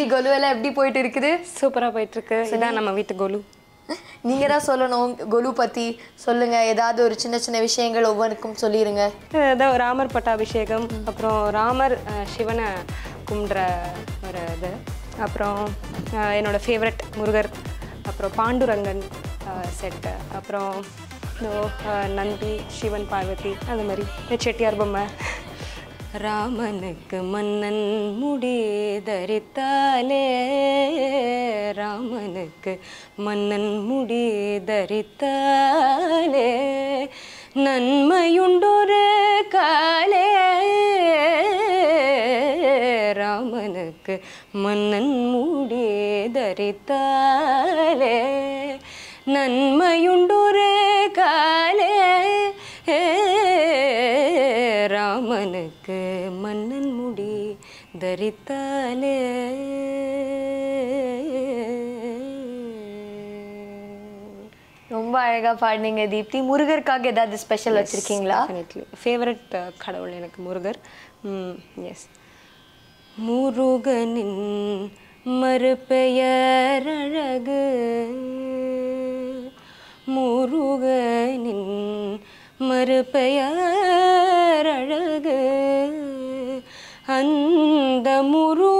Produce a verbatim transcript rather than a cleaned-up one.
சுத்தி கோலு எல்லாம் எப்படி போயிட்டு இருக்குது? சூப்பரா போயிட்டு இருக்கு. இதான் நம்ம வீட்டு கோலு. நீங்க தான் சொல்லணும் கோலு பத்தி. சொல்லுங்க, ஏதாவது ஒரு சின்ன சின்ன விஷயங்கள் ஒவ்வொருக்கும் சொல்லிருங்க. ஏதோ ராமர் பட்டாபிஷேகம், அப்புறம் ராமர் சிவனை கும்பிடுற ஒரு இது, அப்புறம் என்னோட ஃபேவரட் முருகர், அப்புறம் பாண்டுரங்கன் செட்டு, அப்புறம் நந்தி, சிவன், பார்வதி, அந்த மாதிரி செட்டியார் பொம்மை. रामनक मन्नन मुडी धरिताले, रामनक मन्नन मुडी धरिताले, नन्मयुंडोरे काले, रामनक मन्नन मुडी धरिताले, नन्मयुंडोरे काले, रामनक मन्नन मुडी धरिताले. ரொம்ப அழகா பாடுனீங்க தீப்தி. முருகர்க்காக ஏதாவது ஸ்பெஷல் வச்சிருக்கீங்களா? ஃபேவரட் கடவுள் எனக்கு முருகர். எஸ், முருகனின் மறுபெயர் அழகு, முருகனின் மறுபெயர் அழகு, அந்த முரு